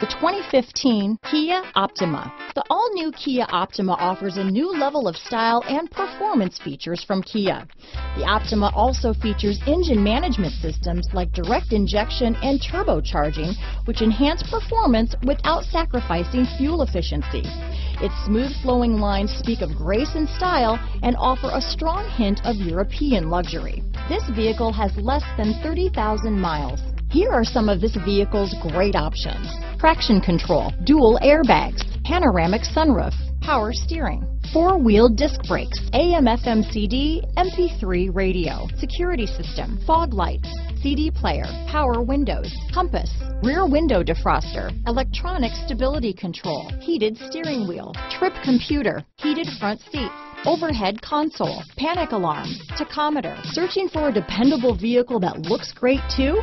The 2015 Kia Optima. The all-new Kia Optima offers a new level of style and performance features from Kia. The Optima also features engine management systems like direct injection and turbocharging, which enhance performance without sacrificing fuel efficiency. Its smooth-flowing lines speak of grace and style and offer a strong hint of European luxury. This vehicle has less than 30,000 miles. Here are some of this vehicle's great options: traction control, dual airbags, panoramic sunroof, power steering, four-wheel disc brakes, AM/FM CD, MP3 radio, security system, fog lights, CD player, power windows, compass, rear window defroster, electronic stability control, heated steering wheel, trip computer, heated front seats, overhead console, panic alarm, tachometer. Searching for a dependable vehicle that looks great too?